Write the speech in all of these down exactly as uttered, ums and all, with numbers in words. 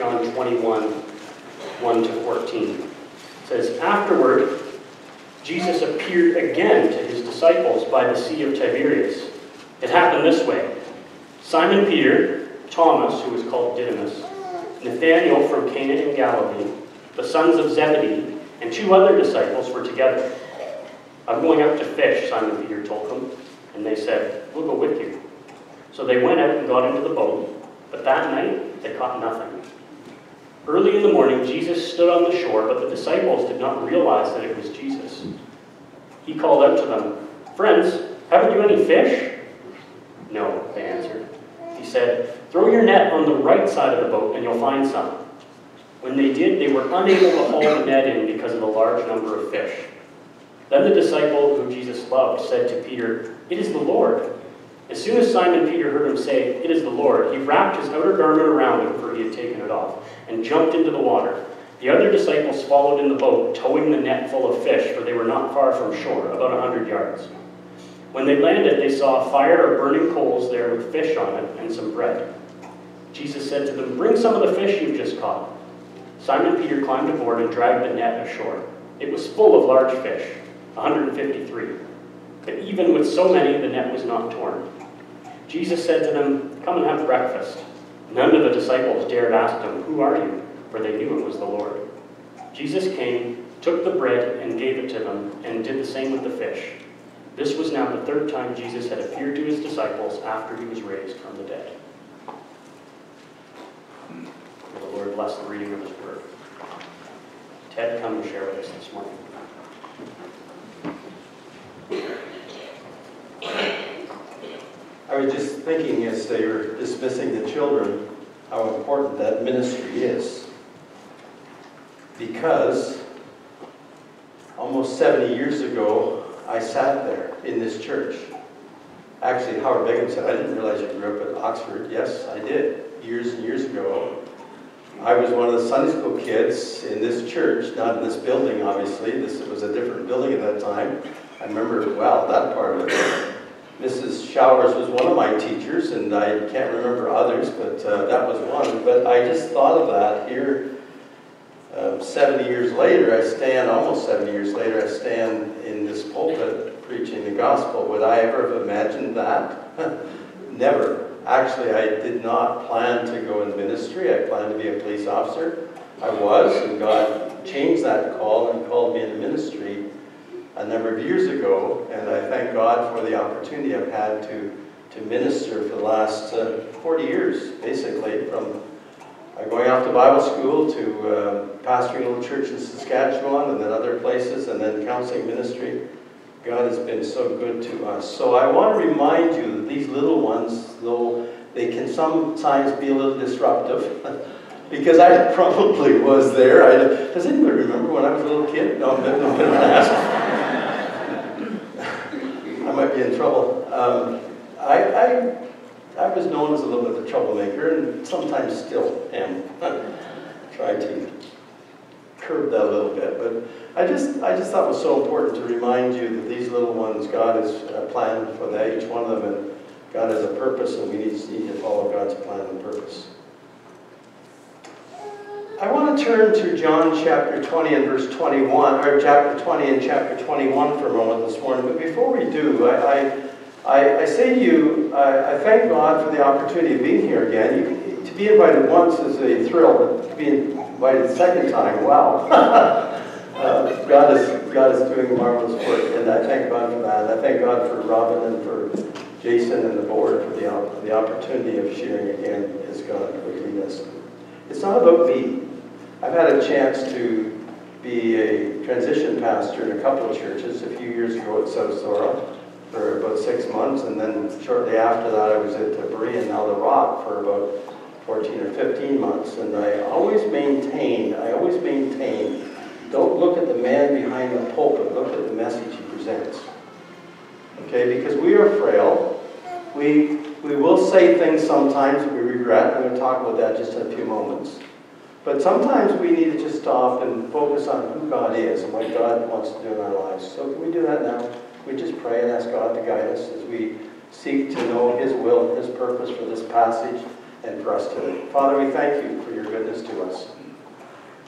John twenty-one, one to fourteen. It says, afterward, Jesus appeared again to his disciples by the Sea of Tiberias. It happened this way. Simon Peter, Thomas, who was called Didymus, Nathaniel from Cana in Galilee, the sons of Zebedee, and two other disciples were together. I'm going out to fish, Simon Peter told them, and they said, we'll go with you. So they went out and got into the boat, but that night they caught nothing. Early in the morning, Jesus stood on the shore, but the disciples did not realize that it was Jesus. He called out to them, friends, haven't you any fish? No, they answered. He said, throw your net on the right side of the boat and you'll find some. When they did, they were unable to haul the net in because of the large number of fish. Then the disciple whom Jesus loved said to Peter, it is the Lord. As soon as Simon Peter heard him say, it is the Lord, he wrapped his outer garment around him, for he had taken it off, and jumped into the water. The other disciples followed in the boat, towing the net full of fish, for they were not far from shore, about a hundred yards. When they landed, they saw a fire of burning coals there with fish on it and some bread. Jesus said to them, bring some of the fish you've just caught. Simon Peter climbed aboard and dragged the net ashore. It was full of large fish, one hundred fifty-three. But even with so many, the net was not torn. Jesus said to them, come and have breakfast. None of the disciples dared ask him, who are you? For they knew it was the Lord. Jesus came, took the bread, and gave it to them, and did the same with the fish. This was now the third time Jesus had appeared to his disciples after he was raised from the dead. May the Lord bless the reading of his word. Ted, come and share with us this morning. I was just thinking as they were dismissing the children how important that ministry is, because almost seventy years ago I sat there in this church. Actually, Howard Beckham said, I didn't realize you grew up in Oxford. Yes, I did. Years and years ago, I was one of the Sunday school kids in this church, not in this building, obviously. This was a different building at that time. I remember, well, that part of it. Missus Showers was one of my teachers, and I can't remember others, but uh, that was one. But I just thought of that here. Um, seventy years later, I stand, almost seventy years later, I stand in this pulpit preaching the gospel. Would I ever have imagined that? Never. Actually, I did not plan to go in ministry. I planned to be a police officer. I was, and God changed that call and called me into ministry a number of years ago, and I thank God for the opportunity I've had to, to minister for the last uh, forty years, basically, from uh, going off to Bible school to uh, pastoring a little church in Saskatchewan and then other places, and then counseling ministry. God has been so good to us. So I want to remind you that these little ones, though they can sometimes be a little disruptive, because I probably was there. I, does anybody remember when I was a little kid? No, I'm not going to ask. I might be in trouble. Um, I, I, I was known as a little bit of a troublemaker, and sometimes still am. Try to curb that a little bit, but I just, I just thought it was so important to remind you that these little ones, God has a plan for that, each one of them, and God has a purpose, and we need, need to follow God's plan and purpose. I want to turn to John chapter twenty and verse twenty-one, or chapter twenty and chapter twenty-one for a moment this morning. But before we do, I, I, I say to you, I, I thank God for the opportunity of being here again. You, to be invited once is a thrill, but to be invited a second time, wow. uh, God is, God is doing marvelous work, and I thank God for that. I thank God for Robin and for Jason and the board for the, the opportunity of sharing again as God would lead us. It's not about me. I've had a chance to be a transition pastor in a couple of churches a few years ago at South Zora for about six months, and then shortly after that I was at the Berea and now the Rock for about fourteen or fifteen months. And I always maintain, I always maintain, don't look at the man behind the pulpit, look at the message he presents. Okay, because we are frail. We, we will say things sometimes that we regret. I'm going to talk about that just in a few moments. But sometimes we need to just stop and focus on who God is and what God wants to do in our lives. So can we do that now? Can we just pray and ask God to guide us as we seek to know His will and His purpose for this passage and for us today. Father, we thank you for your goodness to us.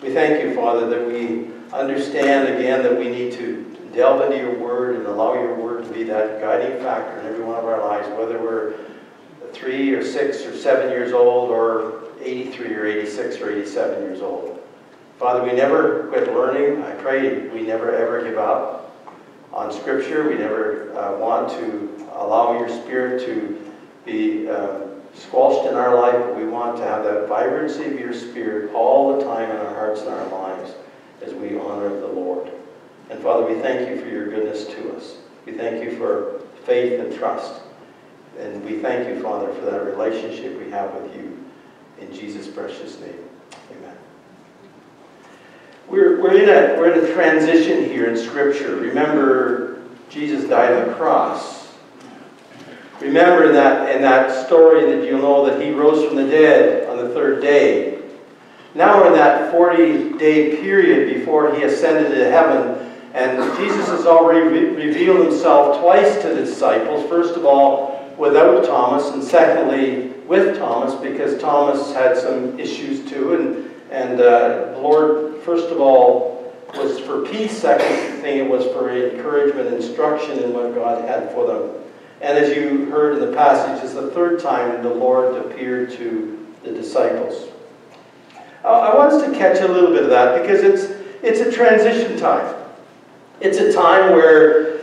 We thank you, Father, that we understand again that we need to delve into your word and allow your word to be that guiding factor in every one of our lives, whether we're three or six or seven years old or eighty-three or eighty-six or eighty-seven years old. Father, we never quit learning. I pray we never ever give up on Scripture. We never uh, want to allow your Spirit to be uh, squelched in our life. We want to have that vibrancy of your Spirit all the time in our hearts and our lives as we honor the Lord. And Father, we thank you for your goodness to us. We thank you for faith and trust. And we thank you, Father, for that relationship we have with you. In Jesus' precious name, amen. We're, we're, in a, we're in a transition here in Scripture. Remember, Jesus died on the cross. Remember in that, in that story that you'll know that he rose from the dead on the third day. Now we're in that forty-day period before he ascended to heaven. And Jesus has already re revealed himself twice to the disciples. First of all, without Thomas, and secondly, with Thomas, because Thomas had some issues too. And, and uh, the Lord, first of all, was for peace. Second thing, it was for encouragement, instruction in what God had for them. And as you heard in the passage, it's the third time the Lord appeared to the disciples. Uh, I want us to catch a little bit of that, because it's, it's a transition time. It's a time where,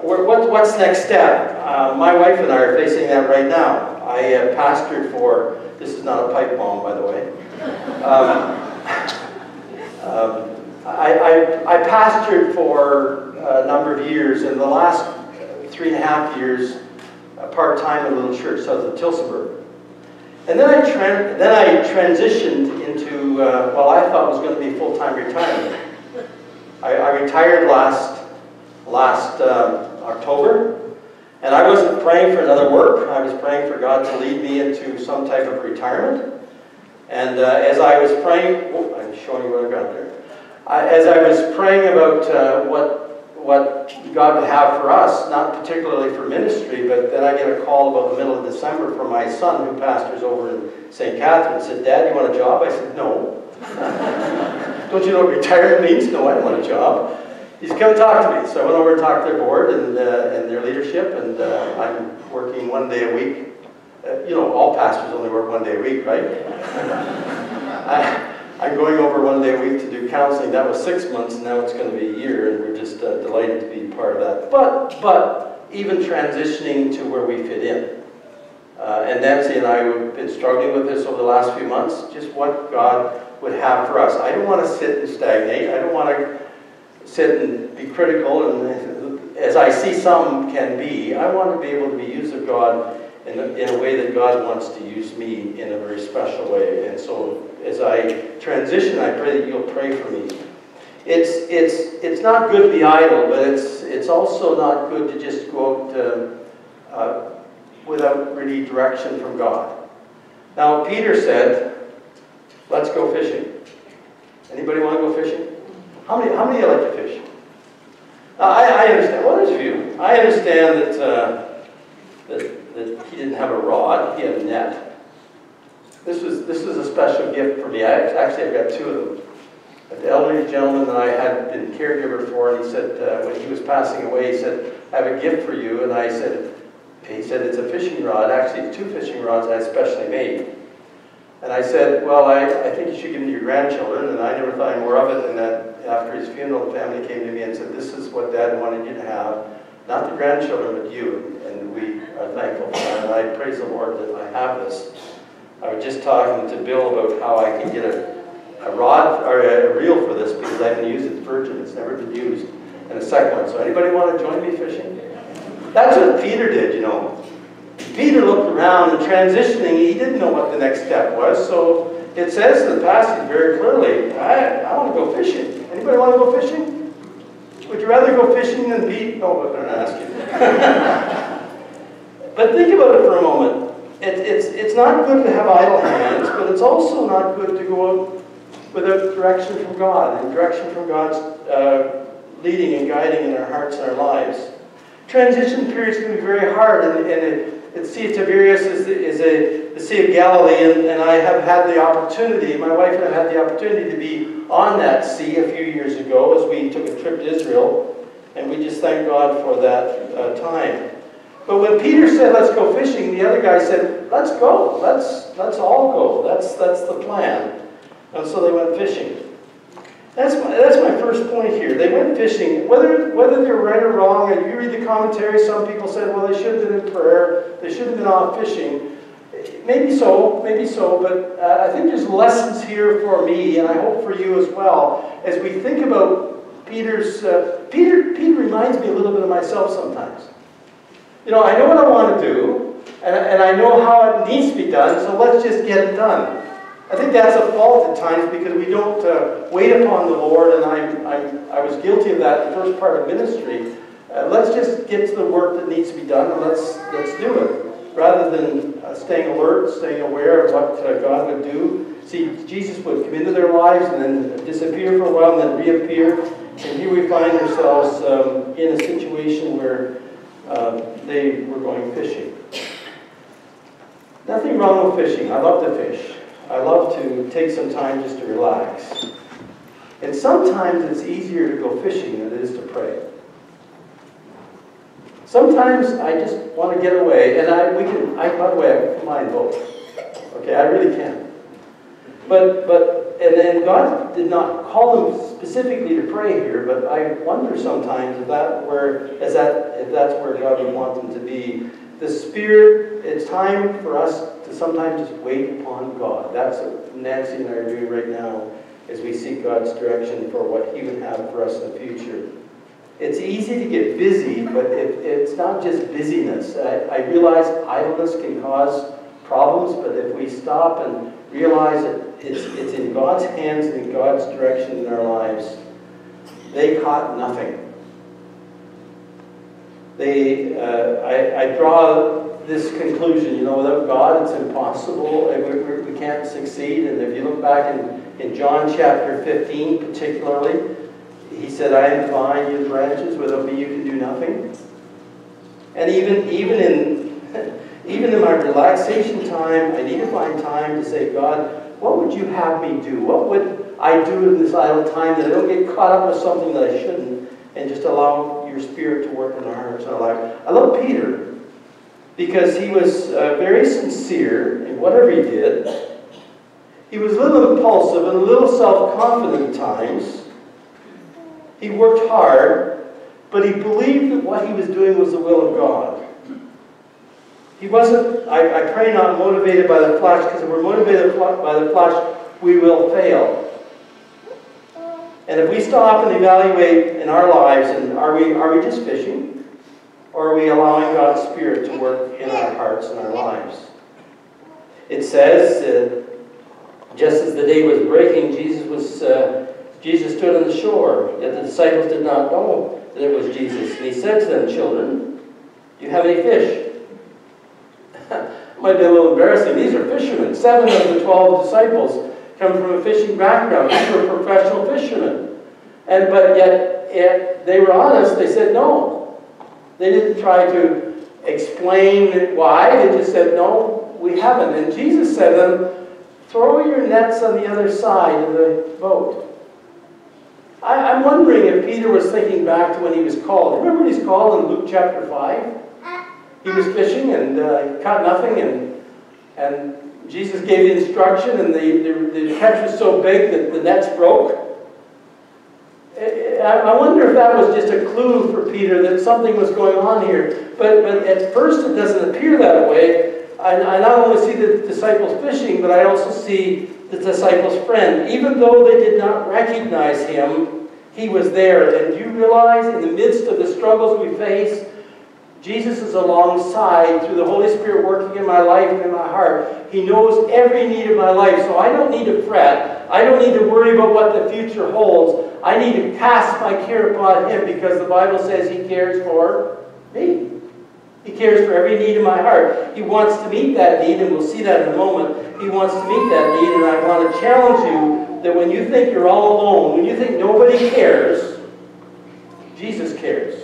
where what, what's next step? Uh, my wife and I are facing that right now. I uh, pastored for, this is not a pipe bomb, by the way. Um, um, I, I, I pastored for a number of years, in the last three and a half years, uh, part-time in a little church south of Tilsonburg. And then I, tran then I transitioned into uh, what I thought was going to be full-time retirement. I, I retired last, last uh, October, and I wasn't praying for another work. I was praying for God to lead me into some type of retirement. And uh, as I was praying, oh, I'm showing you what I got there. I, as I was praying about uh, what, what God would have for us, not particularly for ministry, but then I get a call about the middle of December from my son, who pastors over in Saint Catherine, said, "Dad, you want a job?" I said, "No." "Don't you know what retirement means?" "No, I don't want a job." He said, "Come talk to me." So I went over and talked to their board and, uh, and their leadership, and uh, I'm working one day a week. Uh, you know, all pastors only work one day a week, right? I, I'm going over one day a week to do counseling. That was six months, and now it's going to be a year, and we're just uh, delighted to be part of that. But, but even transitioning to where we fit in. Uh, and Nancy and I have been struggling with this over the last few months, just what God would have for us. I don't want to sit and stagnate. I don't want to sit and be critical, and as I see some can be, I want to be able to be used of God in a, in a way that God wants to use me in a very special way. And so as I transition, I pray that you'll pray for me. It's, it's, it's not good to be idle, but it's, it's also not good to just go out to, uh, without really direction from God. Now, Peter said, "Let's go fishing." Anybody want to go fishing? How many, how many of you like to fish? Uh, I, I understand. Well, there's a few. I understand that, uh, that, that he didn't have a rod. He had a net. This was, this was a special gift for me. I, actually, I've got two of them. The elderly gentleman that I had been caregiver for, and he said, uh, when he was passing away, he said, "I have a gift for you." And I said, he said, "It's a fishing rod." Actually, two fishing rods I specially made. And I said, "Well, I, I think you should give them to your grandchildren." And I never thought any more of it. And that after his funeral, the family came to me and said, "This is what Dad wanted you to have. Not the grandchildren, but you." And we are thankful for that. And I praise the Lord that I have this. I was just talking to Bill about how I can get a, a rod or a reel for this, because I can use it virgin. It's never been used. And a second one. So anybody want to join me fishing? That's what Peter did, you know. Peter looked around, and transitioning, he didn't know what the next step was, so it says in the passage very clearly, I, I want to go fishing. Anybody want to go fishing? Would you rather go fishing than be... No, I'm going to ask you. But think about it for a moment. It, it's, it's not good to have idle hands, but it's also not good to go out without direction from God, and direction from God's uh, leading and guiding in our hearts and our lives. Transition periods can be very hard, and, and it, And see, Tiberias is, is a the Sea of Galilee, and, and I have had the opportunity, my wife and I had the opportunity to be on that sea a few years ago as we took a trip to Israel, and we just thank God for that uh, time. But when Peter said, let's go fishing, the other guy said, let's go, let's, let's all go, that's, that's the plan. And so they went fishing. That's my, that's my first point here. They went fishing. Whether, whether they're right or wrong, and you read the commentary, some people said, well, they should have been in prayer, they should have been off fishing. Maybe so, maybe so, but uh, I think there's lessons here for me, and I hope for you as well, as we think about Peter's... Uh, Peter, Peter reminds me a little bit of myself sometimes. You know, I know what I want to do, and, and I know how it needs to be done, so let's just get it done. I think that's a fault at times because we don't uh, wait upon the Lord, and I, I, I was guilty of that in the first part of ministry. Uh, let's just get to the work that needs to be done, and let's, let's do it, rather than uh, staying alert, staying aware of what uh, God would do. See, Jesus would come into their lives and then disappear for a while and then reappear, and here we find ourselves um, in a situation where uh, they were going fishing. Nothing wrong with fishing. I love to fish. I love to take some time just to relax. And sometimes it's easier to go fishing than it is to pray. Sometimes I just want to get away, and I we can I by the way, I can mind both. Okay, I really can. But but and then God did not call them specifically to pray here, but I wonder sometimes if that where is that if that's where God would want them to be. The Spirit, it's time for us to sometimes just wait upon God. That's what Nancy and I are doing right now as we seek God's direction for what He would have for us in the future. It's easy to get busy, but it, it's not just busyness. I, I realize idleness can cause problems, but if we stop and realize that it's, it's in God's hands and in God's direction in our lives, they caught nothing. They, uh, I, I draw this conclusion, you know, without God it's impossible, we, we can't succeed. And if you look back in, in John chapter fifteen particularly, he said, I am the vine, you the branches, without me you can do nothing. And even, even, in, even in my relaxation time, I need to find time to say, God, what would you have me do? What would I do in this idle time that I don't get caught up with something that I shouldn't, and just allow your Spirit to work in our hearts and our lives. I love Peter because he was uh, very sincere in whatever he did. He was a little impulsive and a little self-confident at times. He worked hard, but he believed that what he was doing was the will of God. He wasn't, I, I pray, not motivated by the flesh, because if we're motivated by the flesh, we will fail. And if we stop and evaluate in our lives, and are we are we just fishing, or are we allowing God's Spirit to work in our hearts and our lives? It says that uh, just as the day was breaking, Jesus was uh, Jesus stood on the shore. Yet the disciples did not know that it was Jesus. And he said to them, "Children, do you have any fish?" Might be a little embarrassing. These are fishermen. Seven of the twelve disciples come from a fishing background. They were professional fishermen. And but yet, if they were honest, they said no. They didn't try to explain why. They just said, no, we haven't. And Jesus said to them, throw your nets on the other side of the boat. I, I'm wondering if Peter was thinking back to when he was called. Remember when he's called in Luke chapter five? He was fishing and uh, caught nothing, and and Jesus gave the instruction, and the, the, the catch was so big that the nets broke. I wonder if that was just a clue for Peter that something was going on here. But, but at first it doesn't appear that way. I, I not only see the disciples fishing, but I also see the disciples' friend. Even though they did not recognize him, he was there. And do you realize in the midst of the struggles we face, Jesus is alongside through the Holy Spirit working in my life and in my heart. He knows every need of my life, so I don't need to fret. I don't need to worry about what the future holds. I need to cast my care upon Him because the Bible says He cares for me. He cares for every need in my heart. He wants to meet that need, and we'll see that in a moment. He wants to meet that need, and I want to challenge you that when you think you're all alone, when you think nobody cares, Jesus cares.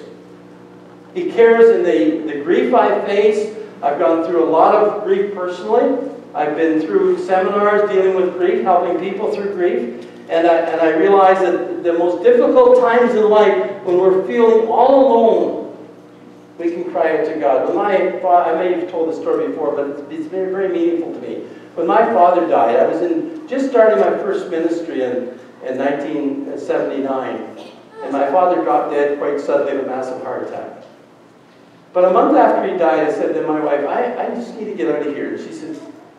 He cares in the, the grief I face. I've gone through a lot of grief personally. I've been through seminars dealing with grief, helping people through grief, and I, and I realize that the most difficult times in life, when we're feeling all alone, we can cry out to God. When my fa- I may have told this story before, but it's, it's been very meaningful to me. When my father died, I was in just starting my first ministry in, in nineteen seventy-nine, and my father dropped dead quite suddenly of a massive heart attack. But a month after he died, I said to my wife, I, I just need to get out of here. And she said,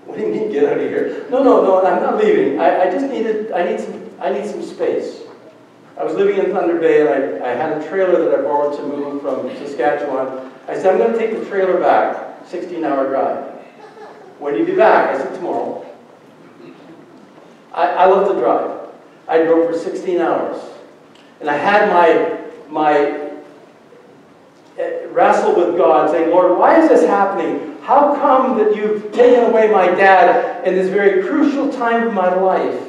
what do you mean, get out of here? No, no, no, I'm not leaving. I, I just needed, I need some, I need some space. I was living in Thunder Bay, and I, I had a trailer that I borrowed to move from Saskatchewan. I said, I'm going to take the trailer back, sixteen-hour drive. When do you be back? I said, tomorrow. I, I love to drive. I drove for sixteen hours. And I had my, my wrestle with God, saying, Lord, why is this happening? How come that you've taken away my dad in this very crucial time of my life?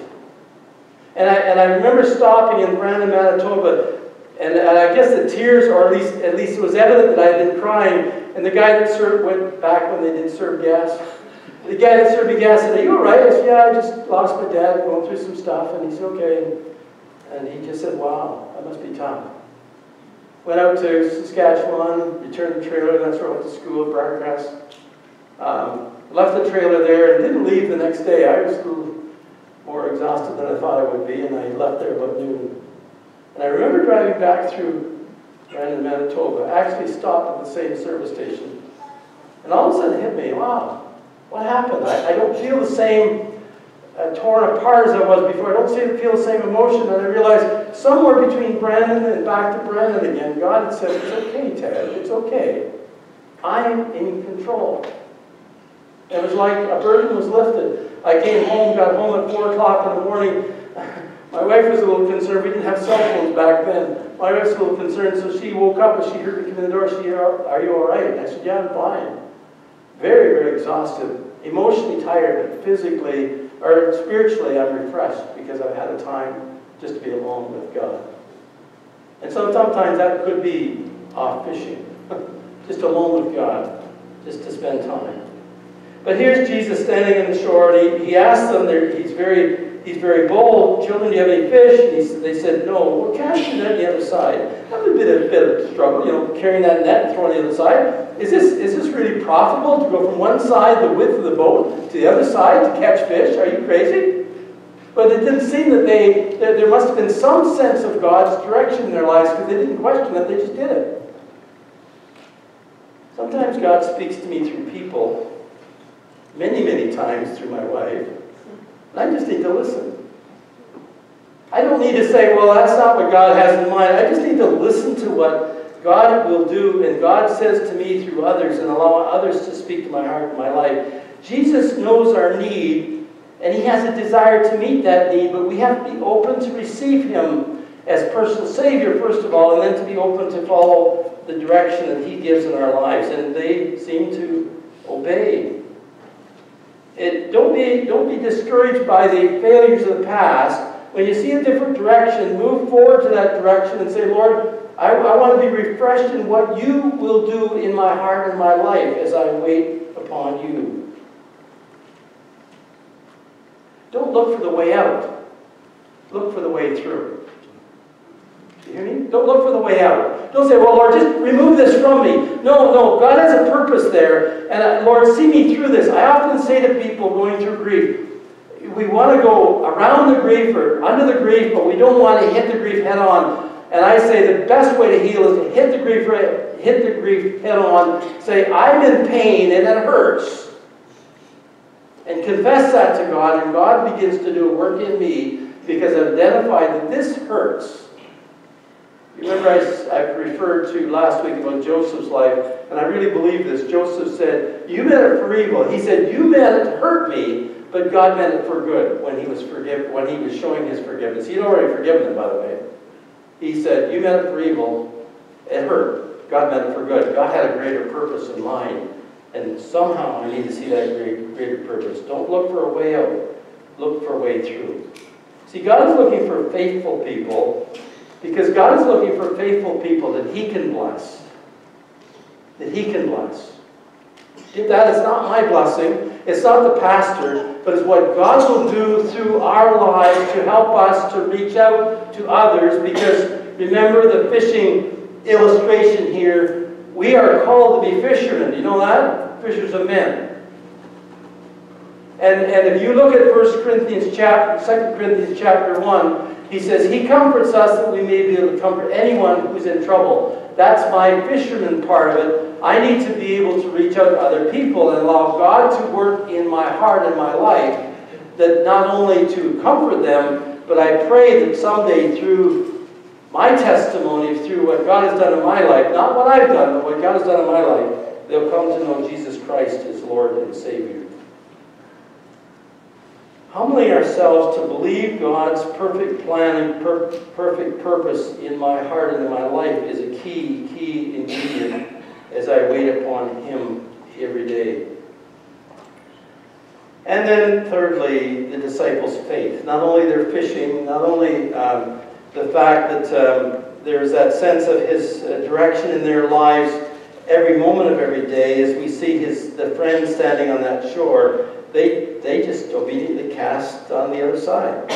And I, and I remember stopping in Brandon, Manitoba, and, and I guess the tears, or at least, at least it was evident that I had been crying, and the guy that served, went back when they didn't serve gas, the guy that served me gas said, are you all right? I said, yeah, I just lost my dad, going through some stuff, and he said, okay. And he just said, wow, that must be tough. Went out to Saskatchewan, returned the trailer, that's where I went to school at Briar Cross. Um, left the trailer there and didn't leave the next day. I was a little more exhausted than I thought I would be, and I left there about noon. And I remember driving back through Brandon, Manitoba. I actually stopped at the same service station. And all of a sudden it hit me, wow, what happened? I, I don't feel the same Uh, torn apart as I was before. I don't feel the same emotion, and I realized somewhere between Brandon and back to Brandon again, God had said, it's okay, Ted, it's okay. I'm in control. It was like a burden was lifted. I came home, got home at four o'clock in the morning. My wife was a little concerned. We didn't have cell phones back then. My wife was a little concerned, so she woke up and she heard me come in the door. She said, are you all right? And I said, yeah, I'm fine. Very, very exhausted. Emotionally tired, but physically or spiritually I'm refreshed because I've had a time just to be alone with God. And so sometimes that could be off fishing, just alone with God, just to spend time. But here's Jesus standing on the shore, and he, he asks them, he's very, he's very bold, children, do you have any fish? And he, they said, no. Well, cast your net on the other side. That would be a bit of a struggle, you know, carrying that net and throwing it on the other side. Is this, is this really profitable to go from one side, the width of the boat, to the other side to catch fish? Are you crazy? But it didn't seem that they, there, there must have been some sense of God's direction in their lives because they didn't question it, they just did it. Sometimes God speaks to me through people, many, many times through my wife, and I just need to listen. I don't need to say, well, that's not what God has in mind. I just need to listen to what God will do, and God says to me through others, and allow others to speak to my heart and my life. Jesus knows our need, and he has a desire to meet that need, but we have to be open to receive him as personal Savior, first of all, and then to be open to follow the direction that he gives in our lives. And they seem to obey. It, don't be, don't be discouraged by the failures of the past. When you see a different direction, move forward to that direction and say, Lord, I, I want to be refreshed in what you will do in my heart and my life as I wait upon you. Don't look for the way out. Look for the way through. You hear me? Don't look for the way out. Don't say, well, Lord, just remove this from me. No, no, God has a purpose there. And uh, Lord, see me through this. I often say to people going through grief, we want to go around the grief or under the grief, but we don't want to hit the grief head on. And I say the best way to heal is to hit the grief, hit the grief head on, say, I'm in pain and it hurts. And confess that to God, and God begins to do a work in me because I've identified that this hurts. You remember I, I referred to last week about Joseph's life, and I really believe this. Joseph said, you meant it for evil. He said, you meant it to hurt me, but God meant it for good when he was forgiven, when he was showing his forgiveness. He'd already forgiven him, by the way. He said, you meant it for evil, it hurt. God meant it for good. God had a greater purpose in mind. And somehow I need to see that greater purpose. Don't look for a way out. Look for a way through. See, God is looking for faithful people because God is looking for faithful people that he can bless. That he can bless. That is not my blessing. It's not the pastor, but it's what God will do through our lives to help us to reach out to others. Because remember the fishing illustration here. We are called to be fishermen. You know that? Fishers of men. And, and if you look at First Corinthians chapter, Second Corinthians chapter one, he says, He comforts us that we may be able to comfort anyone who's in trouble. That's my fisherman part of it. I need to be able to reach out to other people and allow God to work in my heart and my life, that not only to comfort them, but I pray that someday through my testimony, through what God has done in my life, not what I've done, but what God has done in my life, they'll come to know Jesus Christ as Lord and Savior. Humbling ourselves to believe God's perfect plan and per perfect purpose in my heart and in my life is a key, key ingredient as I wait upon Him every day. And then thirdly, the disciples' faith. Not only their fishing, not only um, the fact that um, there's that sense of His uh, direction in their lives every moment of every day, as we see his the friends standing on that shore. They, they just obediently cast on the other side.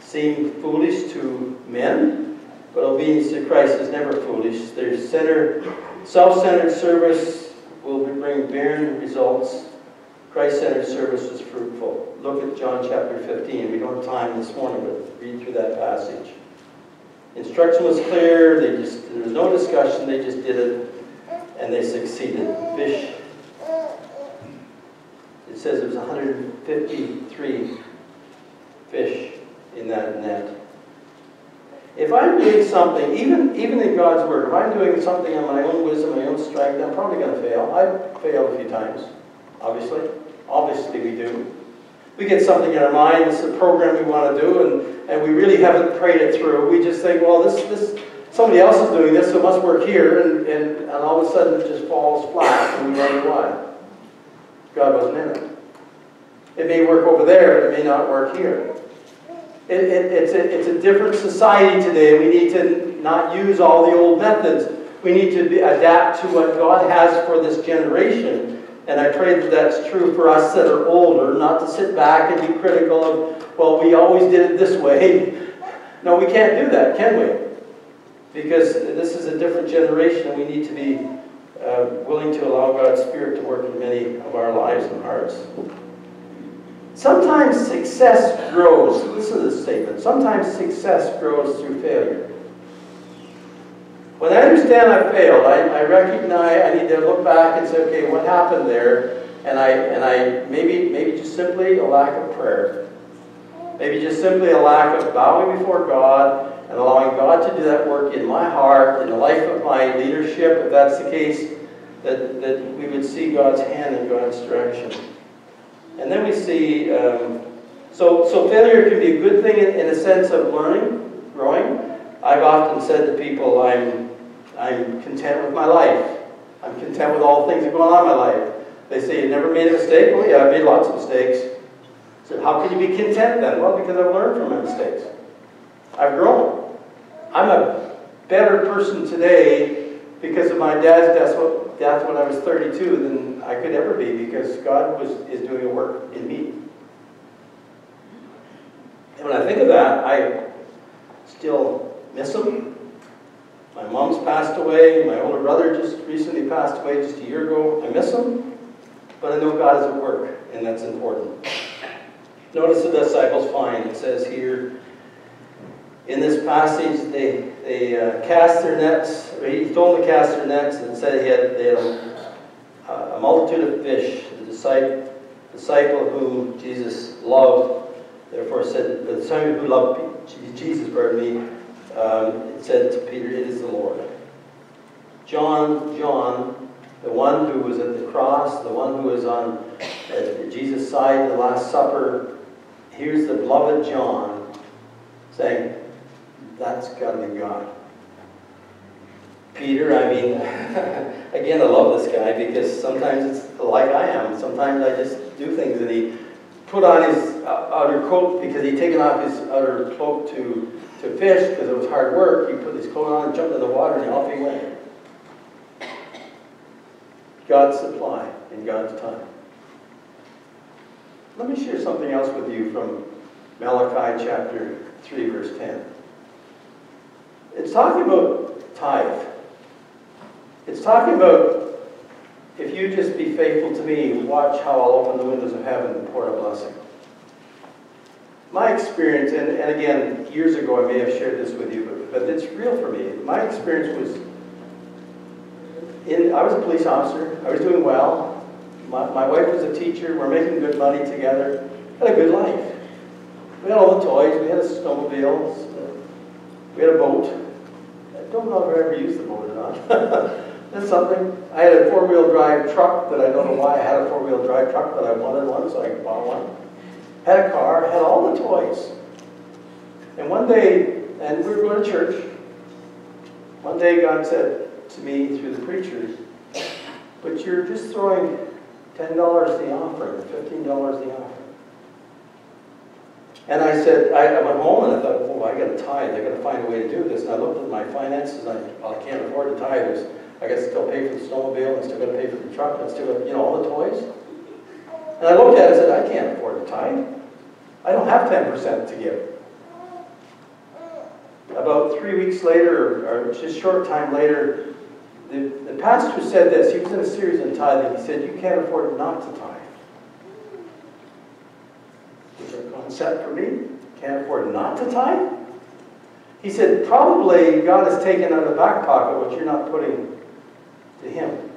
Seemed foolish to men, but obedience to Christ is never foolish. Their self-centered service will bring barren results. Christ-centered service is fruitful. Look at John chapter fifteen. We don't have time this morning, but read through that passage. Instruction was clear. They just, there was no discussion. They just did it, and they succeeded. Fish. It says it was one hundred fifty-three fish in that net. If I'm doing something, even, even in God's Word, if I'm doing something on my own wisdom, my own strength, I'm probably going to fail. I've failed a few times, obviously. Obviously we do. We get something in our mind, it's a program we want to do, and, and we really haven't prayed it through. We just think, well, this, this, somebody else is doing this, so it must work here, and, and, and all of a sudden it just falls flat, and we wonder why. God wasn't in it. It may work over there, but it may not work here. It, it, it's, a, it's a different society today. We need to not use all the old methods. We need to be, adapt to what God has for this generation. And I pray that that's true for us that are older, not to sit back and be critical of, well, we always did it this way. No, we can't do that, can we? Because this is a different generation, and we need to be Uh, willing to allow God's Spirit to work in many of our lives and hearts. Sometimes success grows. Listen to this statement. Sometimes success grows through failure. When I understand I failed, I, I recognize I need to look back and say, okay, what happened there? And I and I maybe maybe just simply a lack of prayer. Maybe just simply a lack of bowing before God and allowing God to do that work in my heart, in the life of my leadership, if that's the case, that, that we would see God's hand and God's direction. And then we see, um, so, so failure can be a good thing in, in a sense of learning, growing. I've often said to people, I'm, I'm content with my life. I'm content with all the things that go on in my life. They say, you've never made a mistake? Well, yeah, I've made lots of mistakes. So how can you be content then? Well, because I've learned from my mistakes. I've grown. I'm a better person today because of my dad's death when I was thirty-two than I could ever be, because God was, is doing a work in me. And when I think of that, I still miss him. My mom's passed away. My older brother just recently passed away just a year ago. I miss him, but I know God is at work, and that's important. Notice the disciples' find. It says here, in this passage, they, they uh, cast their nets, or he told them to cast their nets, and said he had, they had a, a multitude of fish. The disciple, disciple whom Jesus loved, therefore said, the disciple who loved Jesus, pardon me, um, said to Peter, it is the Lord. John, John, the one who was at the cross, the one who was on uh, Jesus' side at the Last Supper, here's the beloved John saying, that's got to be God. Peter, I mean, again, I love this guy because sometimes it's like I am. Sometimes I just do things, and he put on his outer coat because he'd taken off his outer cloak to, to fish because it was hard work. He put his coat on and jumped in the water, and off he went. God's supply in God's time. Let me share something else with you from Malachi chapter three, verse ten. It's talking about tithe. It's talking about, if you just be faithful to me, watch how I'll open the windows of heaven and pour a blessing. My experience, and, and again, years ago I may have shared this with you, but, but it's real for me. My experience was, in, I was a police officer. I was doing well. My, my wife was a teacher. We're making good money together. Had a good life. We had all the toys. We had a snowmobile. We had a boat. I don't know if I ever used the boat or not. That's something. I had a four-wheel drive truck that I don't know why I had a four-wheel drive truck, but I wanted one, so I bought one. Had a car, had all the toys. And one day, and we were going to church, one day God said to me through the preacher, but you're just throwing ten dollars the offering, fifteen dollars the offering. And I said, I, I went home and I thought, oh, I got to tithe, I got to find a way to do this. And I looked at my finances, and I, well, I can't afford to tithe. I got to still pay for the snowmobile, I'm still going to pay for the truck, I'm still going to, you know, all the toys. And I looked at it and said, I can't afford to tithe. I don't have ten percent to give. About three weeks later, or just short time later, the, the pastor said this. He was in a series on tithing. He said, you can't afford not to tithe. Is that a concept for me? Can't afford not to tithe? He said, probably God has taken out of the back pocket what you're not putting to Him.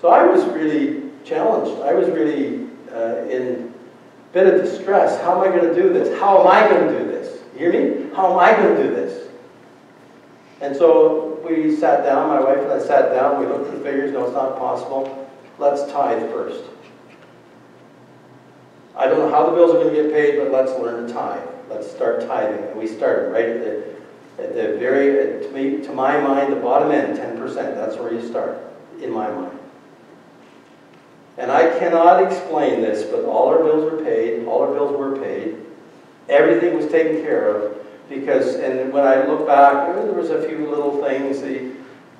So I was really challenged. I was really uh, in a bit of distress. How am I going to do this? How am I going to do this? You hear me? How am I going to do this? And so we sat down, my wife and I sat down, we looked at the figures, no, it's not possible. Let's tithe first. I don't know how the bills are going to get paid, but let's learn to tithe. Let's start tithing. And we started right at the, at the very, to, me, to my mind, the bottom end, ten percent. That's where you start, in my mind. And I cannot explain this, but all our bills were paid, all our bills were paid, everything was taken care of, because, and when I look back, there was a few little things, the,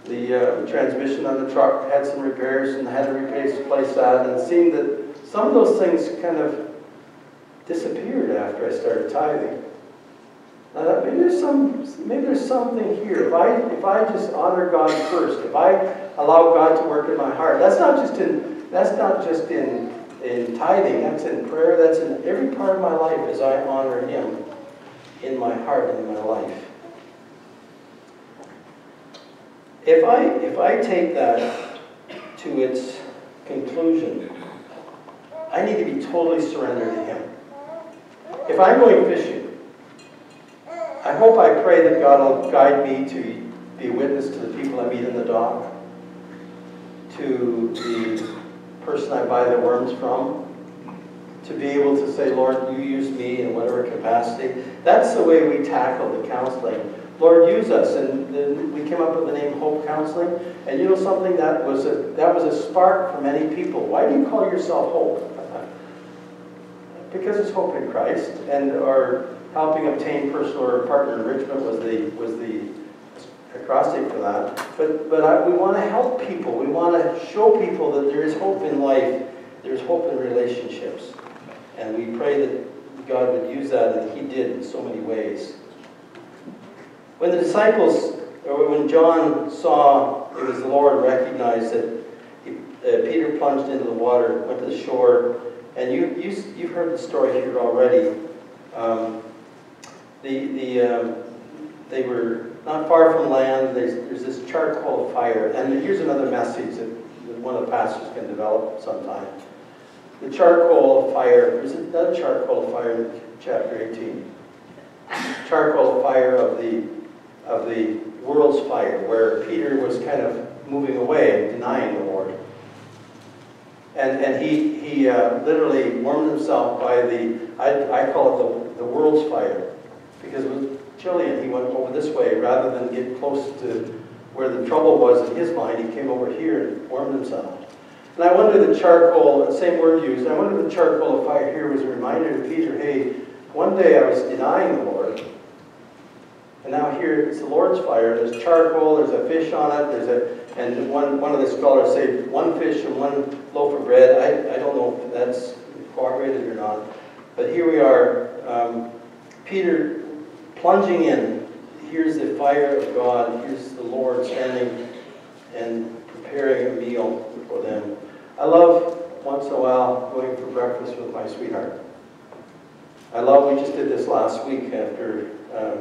the uh, transmission on the truck had some repairs and had to replace that, and it seemed that some of those things kind of disappeared after I started tithing. I thought, maybe there's some, maybe there's something here. If I, if I just honor God first, if I allow God to work in my heart, that's not just in That's not just in, in tithing, that's in prayer, that's in every part of my life as I honor Him in my heart and in my life. If I, if I take that to its conclusion, I need to be totally surrendered to Him. If I'm going fishing, I hope, I pray that God will guide me to be a witness to the people I meet in the dock, to the person I buy the worms from, to be able to say, Lord, you use me in whatever capacity. That's the way we tackle the counseling. Lord, use us. And then we came up with the name Hope Counseling. And you know something? That was a, that was a spark for many people. Why do you call yourself Hope? Because it's hope in Christ. And our helping obtain personal or partner enrichment was the, was the acrostic for that. But, but I, we want to help people. We want to show people that there is hope in life. There's hope in relationships. And we pray that God would use that, and He did in so many ways. When the disciples, or when John saw it was the Lord, recognized that he, uh, Peter plunged into the water, went to the shore. And you, you, you've heard the story here already. Um, the, the, um, they were not far from land. There's, there's this charcoal fire. And here's another message that one of the pastors can develop sometime. The charcoal fire. There's another charcoal fire in chapter eighteen. Charcoal fire of the, of the world's fire, where Peter was kind of moving away and denying the Lord. And, and he, he uh, literally warmed himself by the, I, I call it the, the world's fire, because it was chilly, and he went over this way rather than get close to where the trouble was in his mind. He came over here and warmed himself. And I wonder the charcoal, the same word used, I wonder the charcoal of fire here was a reminder to Peter, hey, one day I was denying the Lord, and now here it's the Lord's fire. There's charcoal, there's a fish on it, there's a, and one, one of the scholars say one fish and one loaf of bread. I, I don't know if that's cooperated or not. But here we are, um, Peter plunging in. Here's the fire of God. Here's the Lord standing and preparing a meal for them. I love, once in a while, going for breakfast with my sweetheart. I love, we just did this last week after uh,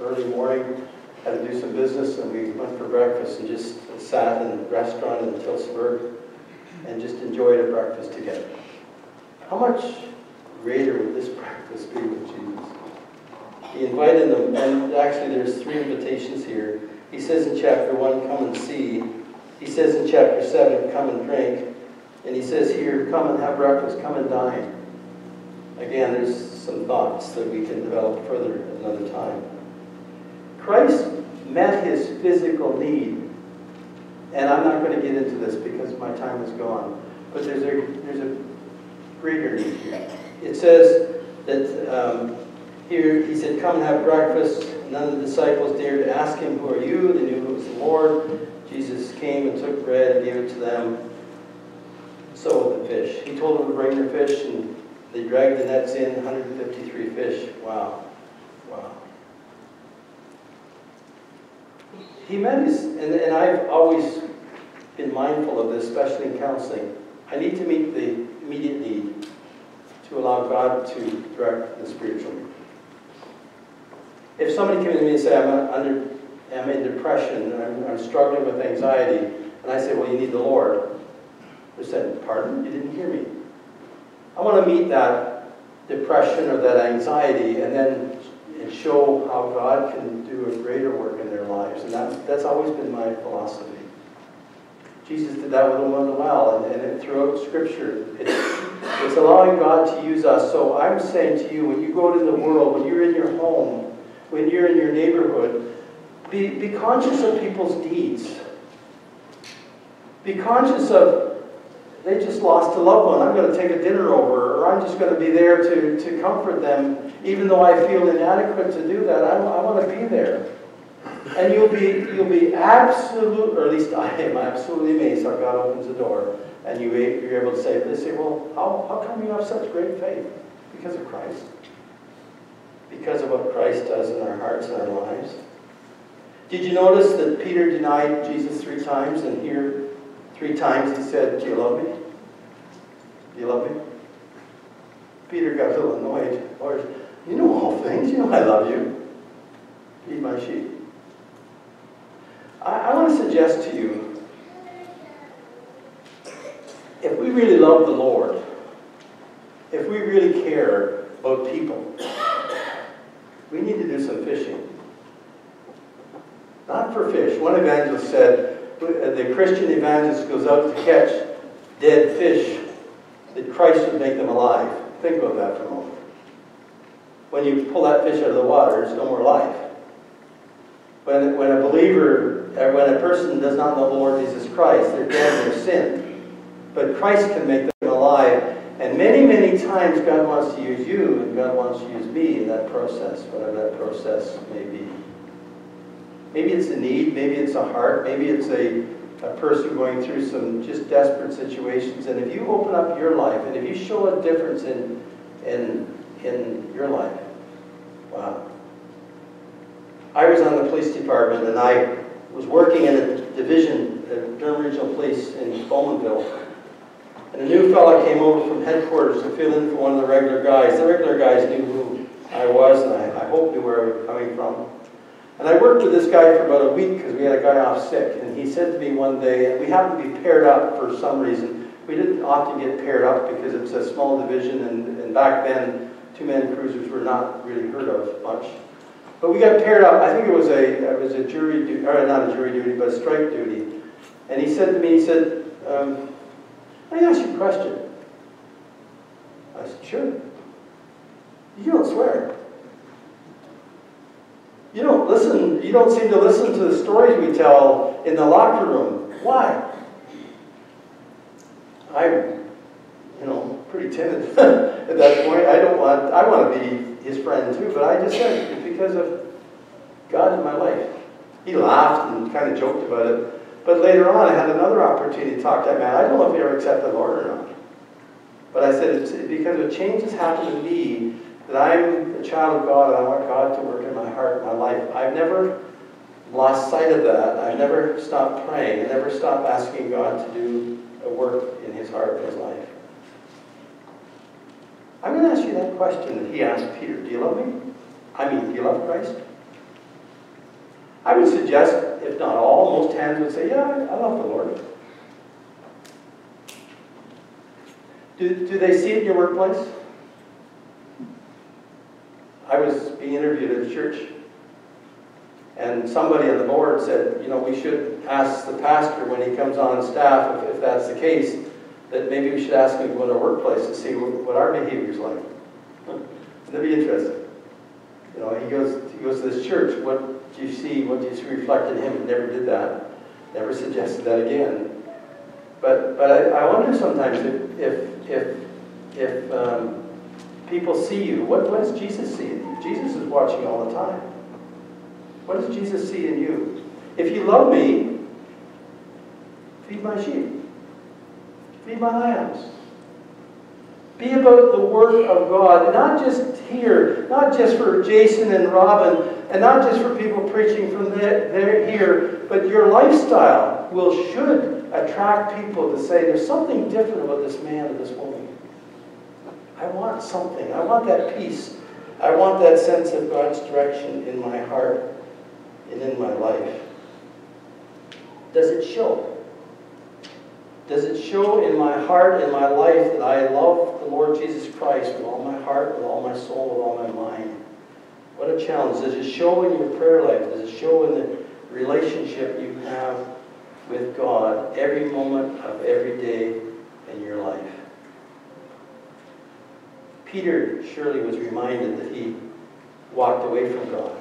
early morning. Had to do some business, and we went for breakfast and just sat in a restaurant in Tilsonburg and just enjoyed a breakfast together. How much greater would this breakfast be with Jesus? He invited them, and actually there's three invitations here. He says in chapter one, come and see. He says in chapter seven, come and drink. And he says here, come and have breakfast, come and dine. Again, there's some thoughts that we can develop further another time. Christ met his physical need, and I'm not going to get into this because my time is gone, but there's a, there's a greater need here. It says that um, here, he said, come and have breakfast. None of the disciples dared to ask him, who are you? They knew it was the Lord. Jesus came and took bread and gave it to them. So with the fish. He told them to bring their fish, and they dragged the nets in, one hundred fifty-three fish. Wow. Wow. He met his, and, and I've always been mindful of this, especially in counseling. I need to meet the immediate need to allow God to direct the spiritual need. If somebody came to me and said, I'm, under, I'm in depression, I'm, I'm struggling with anxiety, and I say, well, you need the Lord. They said, pardon? You didn't hear me. I want to meet that depression or that anxiety, and then and show how God can do a greater work in their lives. And that, that's always been my philosophy. Jesus did that with the woman at the well, and, and throughout Scripture, it's, it's allowing God to use us. So I'm saying to you, when you go to the world, when you're in your home, when you're in your neighborhood, be, be conscious of people's deeds. Be conscious of, they just lost a loved one, I'm going to take a dinner over, or I'm just going to be there to, to comfort them, even though I feel inadequate to do that. I, I want to be there. And you'll be, you'll be absolute, or at least I am absolutely amazed how God opens the door, and you, you're able to say, they say, well, how, how come you have such great faith? Because of Christ. Because of what Christ does in our hearts and our lives. Did you notice that Peter denied Jesus three times, and here three times he said, do you love me? Do you love me? Peter got a little annoyed. Lord, you know all things. You know I love you. Feed my sheep. I, I want to suggest to you, if we really love the Lord, if we really care about people, we need to do some fishing. Not for fish. One evangelist said, the Christian evangelist goes out to catch dead fish, that Christ would make them alive. Think about that for a moment. When you pull that fish out of the water, there's no more life. When, when a believer, when a person does not know the Lord Jesus Christ, they're dead in their sin. But Christ can make them alive. And many, many times God wants to use you, and God wants to use me in that process, whatever that process may be. Maybe it's a need, maybe it's a heart, maybe it's a, a person going through some just desperate situations. And if you open up your life, and if you show a difference in, in, in your life, wow. I was on the police department, and I was working in a division at Durham Regional Police in Bowmanville. And a new fellow came over from headquarters to fill in for one of the regular guys. The regular guys knew who I was, and I, I hope knew where I was coming from. And I worked with this guy for about a week because we had a guy off sick. And he said to me one day, and we happened to be paired up for some reason. We didn't often get paired up because it's a small division, and, and back then, two-man cruisers were not really heard of much. But we got paired up. I think it was a, it was a jury duty, or not a jury duty, but a strike duty. And he said to me, he said, um, I asked you a question. I said, sure. You don't swear. You don't listen, you don't seem to listen to the stories we tell in the locker room. Why? I'm, you know, pretty timid at that point. I don't want, I want to be his friend too, but I just said it's because of God in my life. He laughed and kind of joked about it. But later on, I had another opportunity to talk to that man. I don't know if he ever accepted the Lord or not. But I said, it's because of changes happened to me, that I'm a child of God, and I want God to work in my heart, my life. I've never lost sight of that. I've never stopped praying. I never stopped asking God to do a work in his heart and his life. I'm going to ask you that question that he asked Peter. Do you love me? I mean, do you love Christ? I would suggest, if not all, most hands would say, yeah, I love the Lord. Do, do they see it in your workplace? I was being interviewed at a church, and somebody on the board said, you know, we should ask the pastor when he comes on staff, if, if that's the case, that maybe we should ask him to go to our workplace to see what, what our behavior's like. That'd be interesting. You know, he goes, he goes to this church, what do you see, what do you see reflected in him? He never did that, never suggested that again. But, but I, I wonder sometimes if, if, if, if um, people see you, what, what does Jesus see in you? Jesus is watching all the time. What does Jesus see in you? If you love me, feed my sheep. Feed my lambs. Be about the work of God, not just here, not just for Jason and Robin, and not just for people preaching from there, there here, but your lifestyle will should attract people to say, there's something different about this man or this woman. I want something. I want that peace. I want that sense of God's direction in my heart and in my life. Does it show? Does it show in my heart and my life that I love the Lord Jesus Christ with all my heart, with all my soul, with all my mind? What a challenge. Does it show in your prayer life? Does it show in the relationship you have with God every moment of every day in your life? Peter surely was reminded that he walked away from God.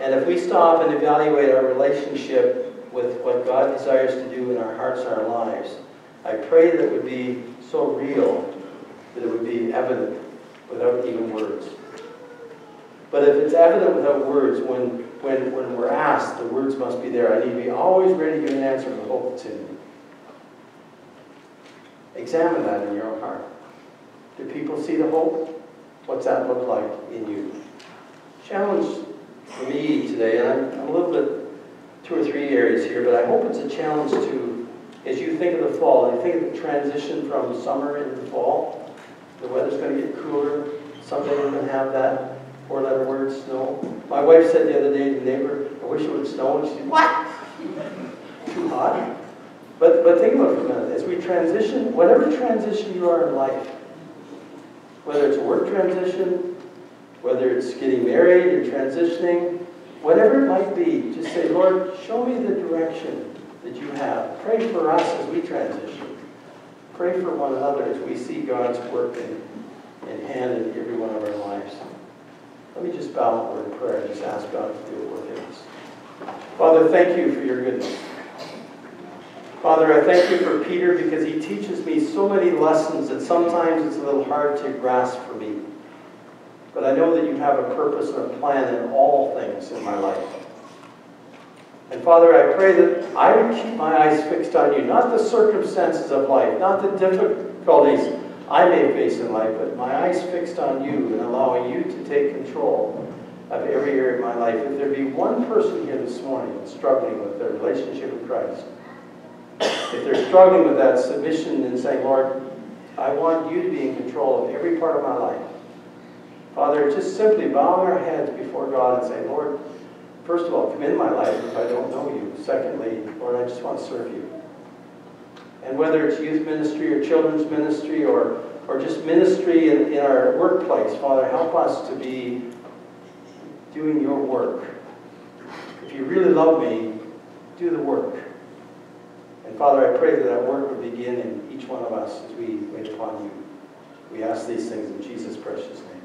And if we stop and evaluate our relationship with what God desires to do in our hearts and our lives, I pray that it would be so real that it would be evident without even words. But if it's evident without words, when, when, when we're asked, the words must be there. I need to be always ready to give an answer for the hope that's in me. Examine that in your own heart. Do people see the hope? What's that look like in you? Challenge for me today, and I'm, I'm a little bit two or three areas here, but I hope it's a challenge to, as you think of the fall, and you think of the transition from summer into fall, the weather's going to get cooler, someday we're going to have that four-letter word, snow. My wife said the other day to the neighbor, I wish it would snow, and she said, what? Too hot. But, but think about it for a minute. As we transition, whatever transition you are in life, whether it's a work transition, whether it's getting married and transitioning, whatever it might be, just say, Lord, show me the direction that you have. Pray for us as we transition. Pray for one another as we see God's work in, in hand in every one of our lives. Let me just bow over in prayer and just ask God to do a work in us. Father, thank you for your goodness. Father, I thank you for Peter because he teaches me so many lessons that sometimes it's a little hard to grasp for me. But I know that you have a purpose and a plan in all things in my life. And Father, I pray that I would keep my eyes fixed on you, not the circumstances of life, not the difficulties I may face in life, but my eyes fixed on you and allowing you to take control of every area of my life. If there be one person here this morning struggling with their relationship with Christ, if they're struggling with that submission and saying, Lord, I want you to be in control of every part of my life, Father, just simply bowing our heads before God and saying, Lord, first of all, come in my life if I don't know you. Secondly, Lord, I just want to serve you. And whether it's youth ministry or children's ministry or, or just ministry in, in our workplace, Father, help us to be doing your work. If you really love me, do the work. And Father, I pray that that work would begin in each one of us as we wait upon you. We ask these things in Jesus' precious name.